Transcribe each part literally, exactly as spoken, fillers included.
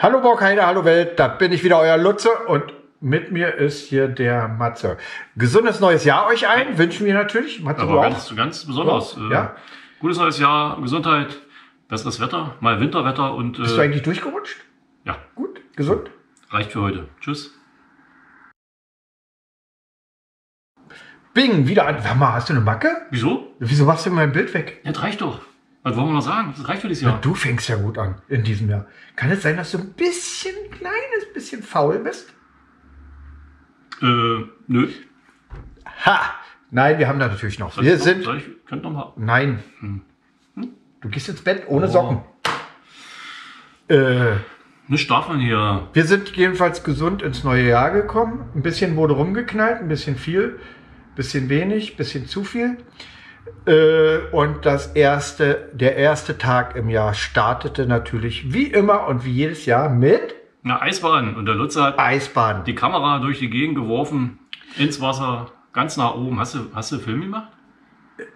Hallo Borkheide, hallo Welt, da bin ich wieder, euer Lutze, und mit mir ist hier der Matze. Gesundes neues Jahr euch ein, wünschen wir natürlich. Matze, aber ganz, ganz besonders. Ja? Äh, ja? Gutes neues Jahr, Gesundheit, besseres Wetter, mal Winterwetter. Und, äh, bist du eigentlich durchgerutscht? Ja. Gut, gesund. Reicht für heute. Tschüss. Bing, wieder an. Sag mal, hast du eine Macke? Wieso? Wieso machst du mein Bild weg? Ja, das reicht doch. Was wollen wir noch sagen? Das reicht für dieses Jahr. Na, du fängst ja gut an in diesem Jahr. Kann es sein, dass du ein bisschen, kleines bisschen faul bist? Äh, nö. Ha! Nein, wir haben da natürlich noch. Wir sind... Soll ich, könnt noch mal. Nein. Hm. Hm? Du gehst ins Bett ohne oh. Socken. Äh... Nicht darf man hier. Wir sind jedenfalls gesund ins neue Jahr gekommen. Ein bisschen wurde rumgeknallt, ein bisschen viel, ein bisschen wenig, ein bisschen zu viel. Und das erste, der erste Tag im Jahr startete natürlich wie immer und wie jedes Jahr mit einer Eisbahn. Und der Lutz hat Eisbahn. Die Kamera durch die Gegend geworfen, ins Wasser, ganz nach oben. Hast du, hast du einen Film gemacht?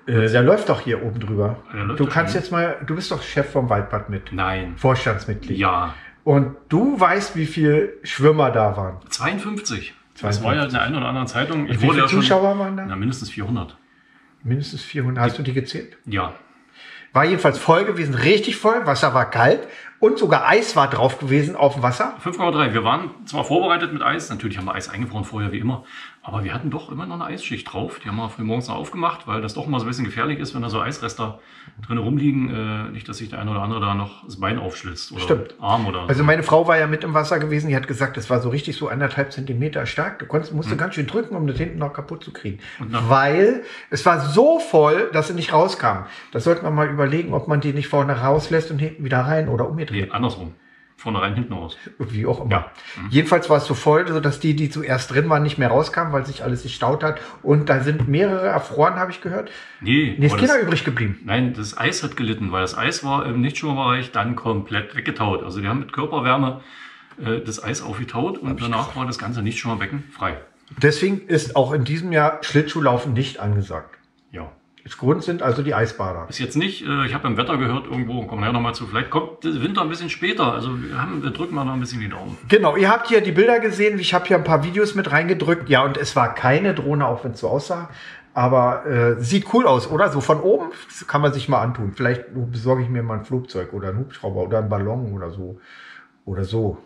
Äh, der läuft doch hier oben drüber. Du kannst jetzt mal, du bist doch Chef vom Waldbad mit. Nein. Vorstandsmitglied. Ja. Und du weißt, wie viele Schwimmer da waren? zweiundfünfzig. Das war ja in der einen oder anderen Zeitung. Ich wie wurde viele ja schon, Zuschauer waren da? Na, mindestens vierhundert. Mindestens vierhundert. Hast die, du die gezählt? Ja. War jedenfalls voll gewesen, richtig voll. Wasser war kalt und sogar Eis war drauf gewesen auf dem Wasser. fünf Komma drei. Wir waren zwar vorbereitet mit Eis. Natürlich haben wir Eis eingefroren vorher, wie immer. Aber wir hatten doch immer noch eine Eisschicht drauf. Die haben wir früh morgens noch aufgemacht, weil das doch mal so ein bisschen gefährlich ist, wenn da so Eisrester drin rumliegen. Äh, nicht, dass sich der eine oder andere da noch das Bein aufschlitzt oder Stimmt. Arm oder so. Also meine Frau war ja mit im Wasser gewesen. Die hat gesagt, das war so richtig so anderthalb Zentimeter stark. Du konntest, musst hm. ganz schön drücken, um das hinten noch kaputt zu kriegen. Weil es war so voll, dass sie nicht rauskam. Das sollte man mal überlegen, ob man die nicht vorne rauslässt und hinten wieder rein oder umgedreht. Nee, andersrum. Vorne rein, hinten raus. Wie auch immer. Ja. Mhm. Jedenfalls war es so voll, sodass die, die zuerst drin waren, nicht mehr rauskamen, weil sich alles gestaut hat. Und da sind mehrere erfroren, habe ich gehört. Nee. Nee, ist Kinder übrig geblieben. Nein, das Eis hat gelitten, weil das Eis war im Nichtschwimmerbereich dann komplett weggetaut. Also die haben mit Körperwärme äh, das Eis aufgetaut und danach war das ganze Nichtschwimmerbecken frei. Deswegen ist auch in diesem Jahr Schlittschuhlaufen nicht angesagt. Ja. Grund sind also die Eisbader. Ist jetzt nicht, ich habe im Wetter gehört irgendwo, kommen wir ja nochmal zu, vielleicht kommt der Winter ein bisschen später, also wir, haben, wir drücken mal noch ein bisschen die Daumen. Genau, ihr habt hier die Bilder gesehen, ich habe hier ein paar Videos mit reingedrückt, ja, und es war keine Drohne, auch wenn es so aussah, aber äh, sieht cool aus, oder? So von oben kann man sich mal antun, vielleicht besorge ich mir mal ein Flugzeug oder einen Hubschrauber oder einen Ballon oder so, oder so.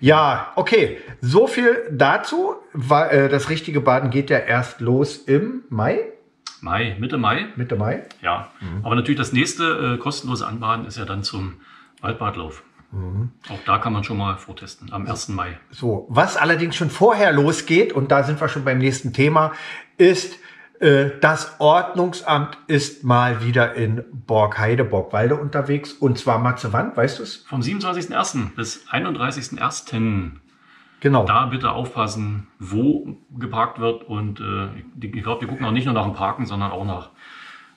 Ja, okay, so viel dazu, weil äh, das richtige Baden geht ja erst los im Mai. Mai, Mitte Mai. Mitte Mai? Ja. Mhm. Aber natürlich das nächste äh, kostenlose Anbaden ist ja dann zum Waldbadlauf. Mhm. Auch da kann man schon mal vortesten, am ersten Mai. So, was allerdings schon vorher losgeht, und da sind wir schon beim nächsten Thema, ist, äh, das Ordnungsamt ist mal wieder in Borkheide, Borkwalde unterwegs. Und zwar, Matze, wann, weißt du es? Vom siebenundzwanzigsten ersten bis einunddreißigsten ersten Genau. Da bitte aufpassen, wo geparkt wird, und äh, die, ich glaube, die gucken auch nicht nur nach dem Parken, sondern auch nach,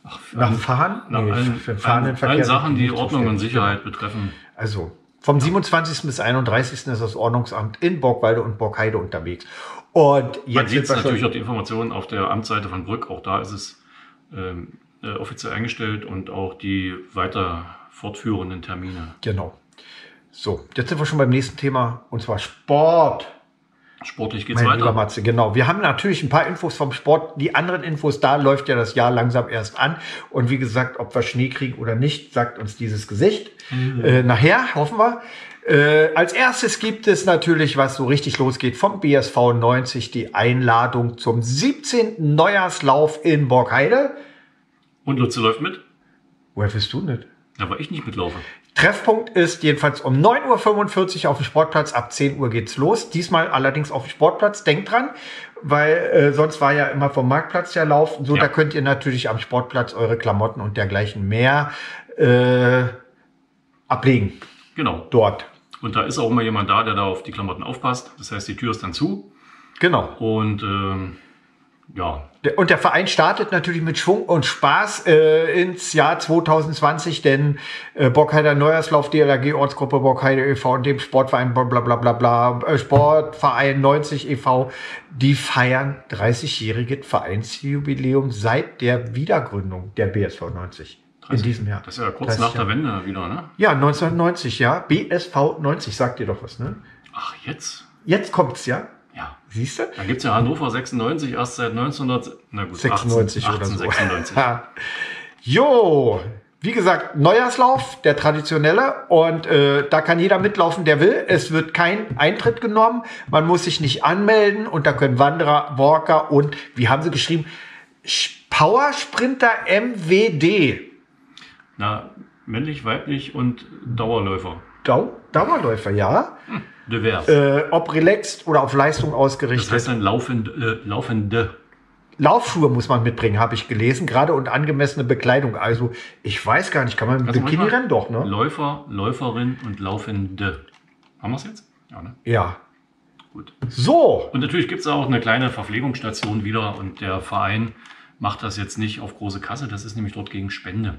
ach, nach dem Fahren, nach nee, allen, für Fahren allen, allen Sachen, die Ordnung und Sicherheit betreffen. Also vom siebenundzwanzigsten bis einunddreißigsten ist das Ordnungsamt in Borkwalde und Borkheide unterwegs. Und jetzt man sieht natürlich auch die Informationen auf der Amtsseite von Brück, auch da ist es ähm, äh, offiziell eingestellt, und auch die weiter fortführenden Termine. Genau. So, jetzt sind wir schon beim nächsten Thema, und zwar Sport. Sportlich geht's weiter. Lieber Matze, genau. Wir haben natürlich ein paar Infos vom Sport. Die anderen Infos, da läuft ja das Jahr langsam erst an. Und wie gesagt, ob wir Schnee kriegen oder nicht, sagt uns dieses Gesicht. Mhm. Äh, nachher, hoffen wir. Äh, als erstes gibt es natürlich, was so richtig losgeht, vom B S V neunzig, die Einladung zum siebzehnten Neujahrslauf in Borkheide. Und Lutze läuft mit? Woher bist du nicht? Da war ich nicht mitlaufen. Treffpunkt ist jedenfalls um neun Uhr fünfundvierzig auf dem Sportplatz. Ab zehn Uhr geht's los. Diesmal allerdings auf dem Sportplatz. Denkt dran, weil äh, sonst war ja immer vom Marktplatz der Lauf. So, ja. Da könnt ihr natürlich am Sportplatz eure Klamotten und dergleichen mehr äh, ablegen. Genau. Dort. Und da ist auch immer jemand da, der da auf die Klamotten aufpasst. Das heißt, die Tür ist dann zu. Genau. Und ähm, ja. Und der Verein startet natürlich mit Schwung und Spaß äh, ins Jahr zwanzig zwanzig, denn äh, Borkheider Neujahrslauf, D L R G, Ortsgruppe Borkheide e V und dem Sportverein blablabla, bla bla, äh, Sportverein neunzig e V, die feiern dreißigjähriges Vereinsjubiläum seit der Wiedergründung der B S V neunzig. dreißig, in diesem Jahr. Das ist ja kurz nach Jahr. der Wende wieder, ne? Ja, neunzehnhundertneunzig, ja. B S V neunzig, sagt dir doch was, ne? Ach, jetzt? Jetzt kommt's, ja? Ja. Siehst du? Da gibt es ja Hannover sechsundneunzig erst seit neunzehnhundertsechsundneunzig oder so. sechsundneunzig. Jo, wie gesagt, Neujahrslauf, der traditionelle. Und äh, da kann jeder mitlaufen, der will. Es wird kein Eintritt genommen. Man muss sich nicht anmelden. Und da können Wanderer, Walker und, wie haben sie geschrieben, Powersprinter M W D. Na, männlich, weiblich und Dauerläufer. Dau Dauerläufer, ja. Hm. Divers. Äh, ob relaxed oder auf Leistung ausgerichtet. Das heißt dann laufend, äh, laufende. Laufschuhe muss man mitbringen, habe ich gelesen. Gerade und angemessene Bekleidung. Also ich weiß gar nicht, kann man mit Bikini rennen doch, ne? Läufer, Läuferin und Laufende. Haben wir es jetzt? Ja, ne? Ja. Gut. So. Und natürlich gibt es auch eine kleine Verpflegungsstation wieder. Und der Verein macht das jetzt nicht auf große Kasse. Das ist nämlich dort gegen Spende.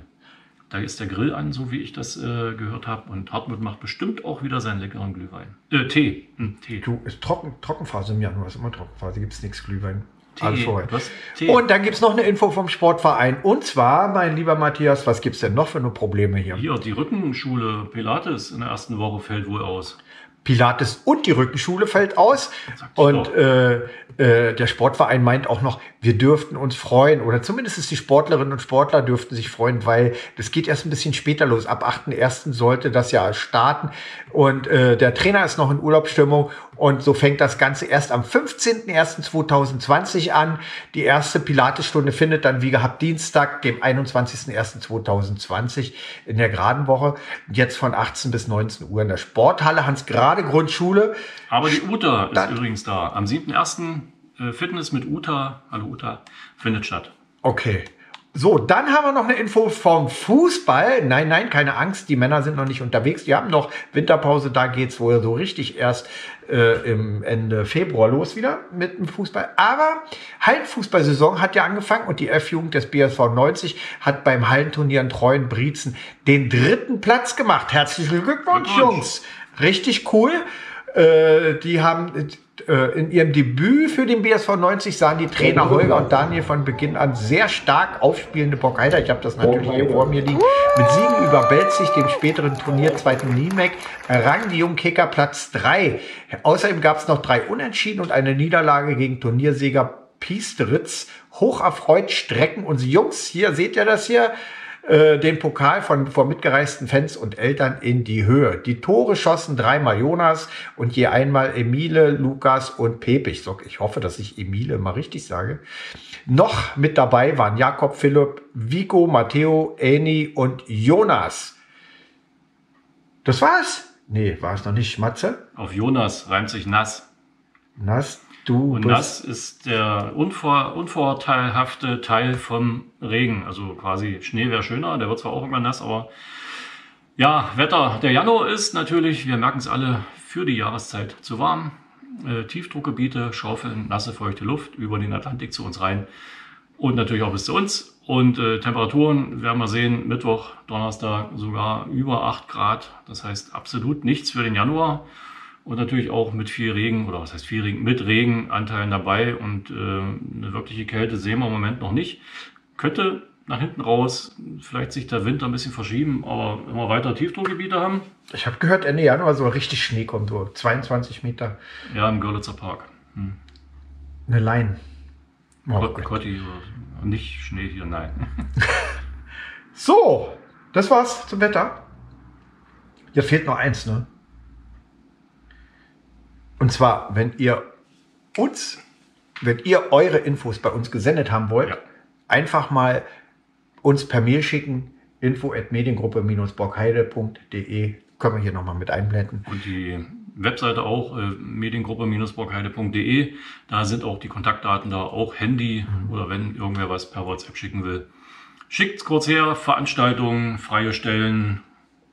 Da ist der Grill an, so wie ich das äh, gehört habe. Und Hartmut macht bestimmt auch wieder seinen leckeren Glühwein. Äh, Tee. Hm, Tee. Du, ist trocken, Trockenphase im Januar, ist immer Trockenphase, gibt es nichts Glühwein. Tee. Alles vorbei. Was? Tee. Und dann gibt es noch eine Info vom Sportverein. Und zwar, mein lieber Matthias, was gibt es denn noch für nur Probleme hier? Hier, die Rückenschule Pilates in der ersten Woche fällt wohl aus. Pilates und die Rückenschule fällt aus. Und äh, äh, der Sportverein meint auch noch, wir dürften uns freuen. Oder zumindest die Sportlerinnen und Sportler dürften sich freuen, weil das geht erst ein bisschen später los. Ab achten ersten sollte das ja starten. Und äh, der Trainer ist noch in Urlaubsstimmung. Und so fängt das Ganze erst am fünfzehnten ersten zweitausendzwanzig an. Die erste Pilatesstunde findet dann, wie gehabt, Dienstag, dem einundzwanzigsten ersten zweitausendzwanzig in der geraden Woche. Jetzt von achtzehn bis neunzehn Uhr in der Sporthalle Hans Grade. Grundschule. Aber die Uta ist dann übrigens da. Am siebten ersten Fitness mit Uta. Hallo Uta. Findet statt. Okay. So, dann haben wir noch eine Info vom Fußball. Nein, nein, keine Angst. Die Männer sind noch nicht unterwegs. Die haben noch Winterpause. Da geht es wohl so richtig erst äh, im Ende Februar los wieder mit dem Fußball. Aber Hallenfußballsaison hat ja angefangen und die F-Jugend des B S V neunzig hat beim Hallenturnier in Treuenbrietzen den dritten Platz gemacht. Herzlichen Glückwunsch, Glückwunsch. Jungs. Richtig cool. Äh, die haben äh, in ihrem Debüt für den B S V neunzig sahen die Trainer Holger und Daniel von Beginn an sehr stark aufspielende Borkheide. Ich habe das natürlich hier vor mir liegen. Mit Siegen über Belzig, dem späteren Turnierzweiten Niemek, errang die jungen Kicker Platz drei. Außerdem gab es noch drei Unentschieden und eine Niederlage gegen Turniersieger Piestritz. Hocherfreut strecken uns Jungs, hier seht ihr das hier, den Pokal von vor mitgereisten Fans und Eltern in die Höhe. Die Tore schossen dreimal Jonas und je einmal Emile, Lukas und Pepich. Ich hoffe, dass ich Emile mal richtig sage. Noch mit dabei waren Jakob, Philipp, Vico, Matteo, Eni und Jonas. Das war's? Nee, war es noch nicht, Schmatze? Auf Jonas reimt sich nass. Nass? Du und das ist der unvor, unvorteilhafte Teil vom Regen. Also quasi Schnee wäre schöner, der wird zwar auch irgendwann nass, aber ja, Wetter. Der Januar ist natürlich, wir merken es alle, für die Jahreszeit zu warm. Äh, Tiefdruckgebiete schaufeln nasse, feuchte Luft über den Atlantik zu uns rein und natürlich auch bis zu uns. Und äh, Temperaturen werden wir sehen, Mittwoch, Donnerstag sogar über acht Grad. Das heißt absolut nichts für den Januar. Und natürlich auch mit viel Regen, oder was heißt viel Regen, mit Regenanteilen dabei. Und äh, eine wirkliche Kälte sehen wir im Moment noch nicht. Könnte nach hinten raus vielleicht sich der Winter ein bisschen verschieben, aber immer weiter Tiefdruckgebiete haben. Ich habe gehört, Ende Januar soll richtig Schnee kommen, so zweiundzwanzig Meter. Ja, im Görlitzer Park. Hm. Eine Lein. Oh, Gott, Gott. Nicht Schnee hier, nein. So, das war's zum Wetter. Hier fehlt noch eins, ne? Und zwar, wenn ihr uns, wenn ihr eure Infos bei uns gesendet haben wollt, ja, einfach mal uns per Mail schicken, info at mediengruppe borkheide punkt de, können wir hier nochmal mit einblenden. Und die Webseite auch, äh, mediengruppe borkheide punkt de, da sind auch die Kontaktdaten da, auch Handy, mhm, oder wenn irgendwer was per WhatsApp schicken will. Schickt's kurz her, Veranstaltungen, freie Stellen.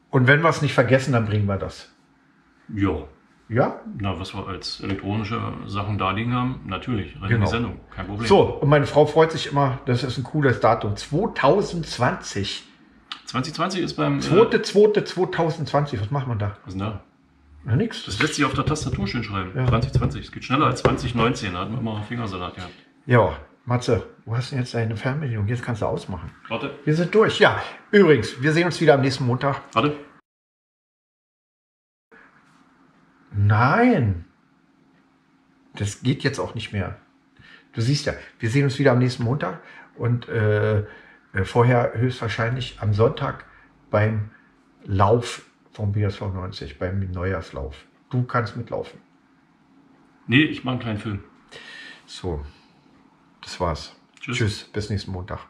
Und wenn wir es nicht vergessen, dann bringen wir das. Ja. Ja? Na, was wir als elektronische Sachen da liegen haben, natürlich, rein genau. In die Sendung, kein Problem. So, und meine Frau freut sich immer, das ist ein cooles Datum, zwanzig zwanzig. zwanzig zwanzig ist beim... zweiter zweiter zweitausendzwanzig, was macht man da? Was ist denn da? Na, nix. Das lässt sich auf der Tastatur schön schreiben, ja. zwanzig zwanzig, es geht schneller als zwanzig neunzehn, da hatten wir immer einen Fingersalat gehabt. Ja, Matze, wo hast du denn jetzt deine Fernbedienung? Jetzt kannst du ausmachen. Warte. Wir sind durch, ja. Übrigens, wir sehen uns wieder am nächsten Montag. Warte. Nein, das geht jetzt auch nicht mehr. Du siehst ja, wir sehen uns wieder am nächsten Montag und äh, vorher höchstwahrscheinlich am Sonntag beim Lauf vom B S V neunzig, beim Neujahrslauf. Du kannst mitlaufen. Nee, ich mache einen kleinen Film. So, das war's. Tschüss, Tschüss bis nächsten Montag.